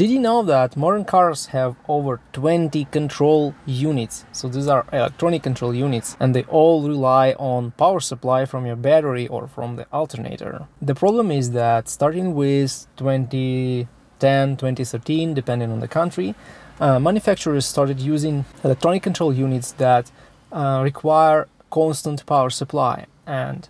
Did you know that modern cars have over 20 control units? So these are electronic control units, and they all rely on power supply from your battery or from the alternator. The problem is that starting with 2010, 2013, depending on the country, manufacturers started using electronic control units that require constant power supply. And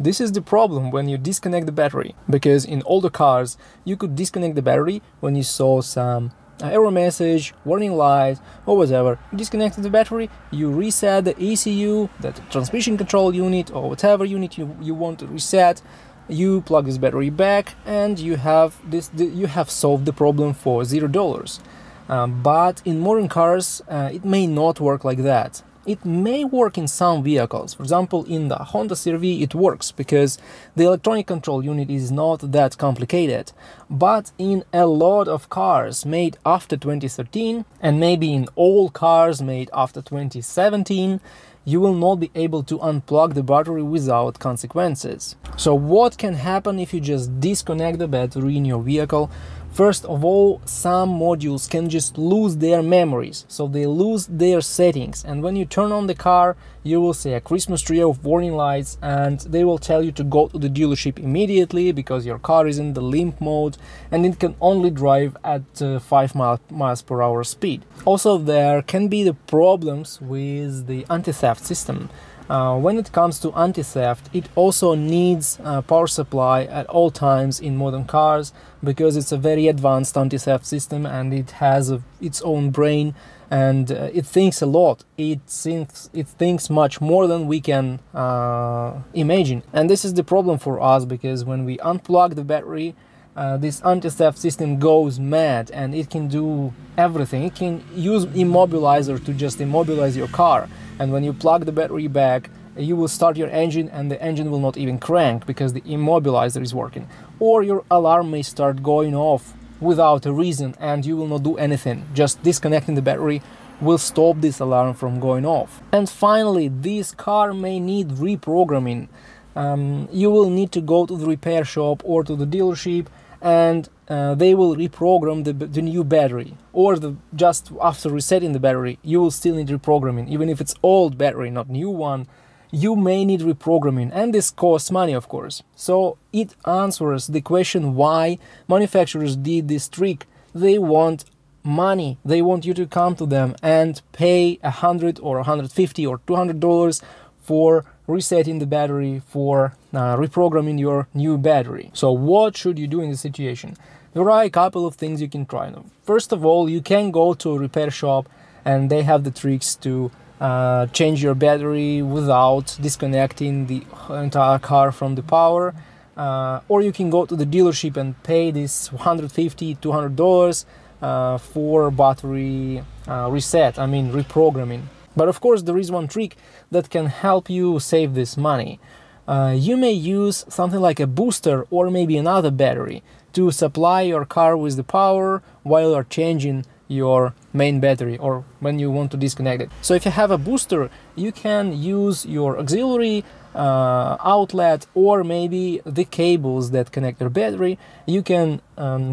this is the problem when you disconnect the battery, because in older cars you could disconnect the battery when you saw some error message, warning light or whatever. You disconnected the battery, you reset the ECU, that transmission control unit or whatever unit you want to reset, you plug this battery back, and you have solved the problem for $0. But in modern cars it may not work like that. It may work in some vehicles. For example, in the Honda CR-V it works because the electronic control unit is not that complicated. But in a lot of cars made after 2013, and maybe in all cars made after 2017, you will not be able to unplug the battery without consequences. So what can happen if you just disconnect the battery in your vehicle? First of all, some modules can just lose their memories, so they lose their settings, and when you turn on the car, you will see a Christmas tree of warning lights, and they will tell you to go to the dealership immediately because your car is in the limp mode and it can only drive at 5 miles per hour speed. Also, there can be the problems with the anti-theft system. When it comes to anti-theft, it also needs power supply at all times in modern cars, because it's a very advanced anti-theft system and it has its own brain, and it thinks a lot. It thinks much more than we can imagine. And this is the problem for us, because when we unplug the battery, this anti-theft system goes mad and it can do everything. It can use immobilizer to just immobilize your car. And when you plug the battery back, you will start your engine and the engine will not even crank because the immobilizer is working. Or your alarm may start going off without a reason and you will not do anything. Just disconnecting the battery will stop this alarm from going off. And finally, this car may need reprogramming. You will need to go to the repair shop or to the dealership, and they will reprogram the new battery, or just after resetting the battery you will still need reprogramming. Even if it's old battery, not new one, you may need reprogramming, and this costs money, of course. So it answers the question why manufacturers did this trick. They want money. They want you to come to them and pay $100 or $150 or $200 for resetting the battery, for reprogramming your new battery. So what should you do in this situation? There are a couple of things you can try. First of all, you can go to a repair shop and they have the tricks to change your battery without disconnecting the entire car from the power. Or you can go to the dealership and pay this $150, $200 for battery reset, I mean reprogramming. But of course, there is one trick that can help you save this money. You may use something like a booster or maybe another battery to supply your car with the power while you're changing your main battery or when you want to disconnect it. So if you have a booster, you can use your auxiliary outlet or maybe the cables that connect your battery. You can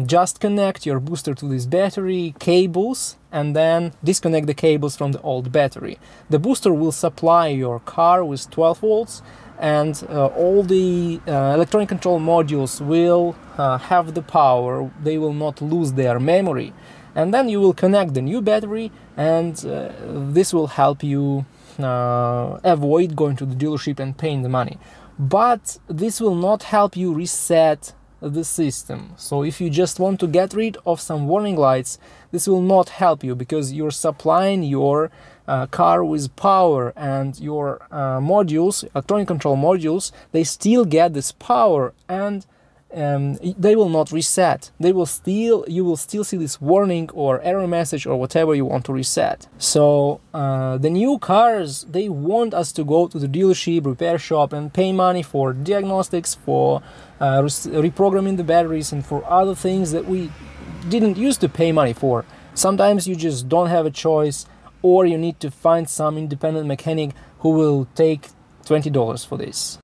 just connect your booster to these battery cables and then disconnect the cables from the old battery. The booster will supply your car with 12 volts and all the electronic control modules will have the power. They will not lose their memory. And then you will connect the new battery, and this will help you avoid going to the dealership and paying the money. But this will not help you reset the system. So if you just want to get rid of some warning lights, this will not help you, because you're supplying your car with power, and your modules, electronic control modules, they still get this power, and they will not reset. You will still see this warning or error message or whatever you want to reset. So the new cars, they want us to go to the dealership, repair shop and pay money for diagnostics, for reprogramming the batteries and for other things that we didn't used to pay money for. Sometimes you just don't have a choice, or you need to find some independent mechanic who will take $20 for this.